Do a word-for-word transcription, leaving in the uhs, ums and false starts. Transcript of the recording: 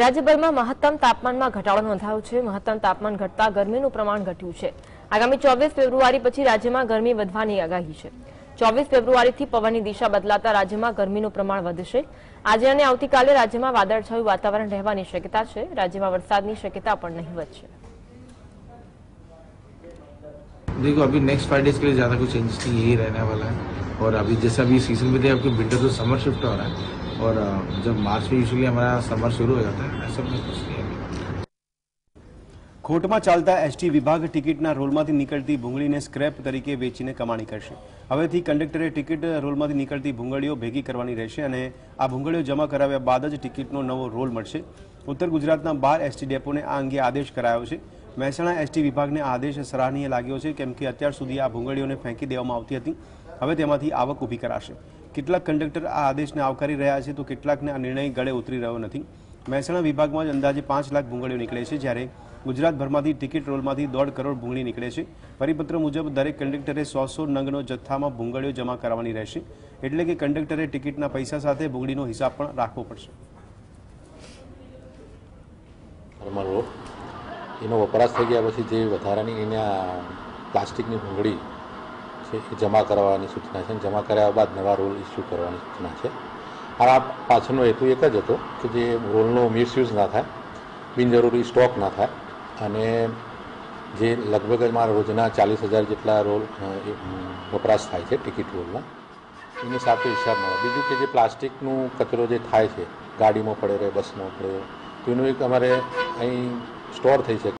રાજ્યભરમાં મહત્તમ તાપમાનમાં ઘટાડો નોંધાયો છે। મહત્તમ તાપમાન ઘટતા ગરમીનું પ્રમાણ ઘટ્યું છે। આગામી ચોવીસ ફેબ્રુઆરી પછી રાજ્યમાં ગરમી વધવાની આગાહી છે। ચોવીસ ફેબ્રુઆરીથી પવનની દિશા બદલાતા રાજ્યમાં ગરમીનું પ્રમાણ વધશે। આજે અને આવતીકાલે રાજ્યમાં વાદળછાયું વાતાવરણ રહેવાની શક્યતા છે। રાજ્યમાં વરસાદની શક્યતા પણ નહીવત છે। देखो अभी नेक्स्ट फाइव डेज के लिए ज्यादा कुछ चेंजेस नहीं, यही रहने वाला है। और अभी जैसा भी सीजन में थे, आपके विंटर तो समर शिफ्ट हो रहा है और जब मार्च में यूजुअली हमारा समर शुरू हो जाता है, ऐसा कुछ नहीं है। खोट में चालता एसटी विभाग टिकिट रोल में निकलती भूंगड़ी ने स्क्रैप तरीके वेचीने कमाणी करशे। हवेथी कंडक्टरे टिकिट रोल में निकलती भूंगड़ीओ भेगी करवानी रहेशे अने आ भूंगड़ीओ जमा कराव्या बाद ज टिकिटनो नवो रोल मळशे। उत्तर गुजरातना बार एसटी डेपोने आ अंगे आदेश करायो छे। महेसाणा एसटी विभाग ने आदेश सराहनीय लाग्यो छे, केम के अत्यार सुधी आ भूंगड़ीओने फेंकी देवामां आवती हती। हवे तेमांथी आवक ऊभी कराशे। કેટલાક કંડક્ટર આ આદેશને આવકારી રહ્યા છે તો કેટલાકને આ નિર્ણય ગળે ઉતરી રહ્યો નથી। મહેસાણા વિભાગમાં જ અંદાજે પાંચ લાખ ભૂંગળીઓ નીકળે છે, જ્યારે ગુજરાતભરમાંથી ટિકિટ રોલમાંથી દોઢ કરોડ ભૂંગળી નીકળે છે। પરિપત્ર મુજબ દરેક કંડક્ટરે સો સો નંગનો જથ્થામાં ભૂંગળીઓ જમા કરાવવાની રહેશે, એટલે કે કંડક્ટરે ટિકિટના પૈસા સાથે ભૂંગળીનો હિસાબ પણ રાખવો પડશે। એનો વપરાશ થઈ ગયા પછી જે વધારાની એના પ્લાસ્ટિકની ભૂંગળી जमा करवानी सूचना है। जमा कराया बाद नवा रोल इश्यू करवानी सूचना है। और आ पाछळनो हेतु एक ज हतो कि जे रोलनो मिसयूज ना थाय, बिनजरूरी स्टॉक ना थाय अने जे लगभग मारा रोजना चालीस हज़ार जेटला रोल वपराश थाय छे टिकिट रोलना, एनी साथे हिसाब न होय। बीजुं के जे प्लास्टिकनो कचरो जे थाय छे गाडीमां पड्यो रहे, बसमां पड्यो रहे, तेनो एक अमारे अहीं स्टोर थई शके।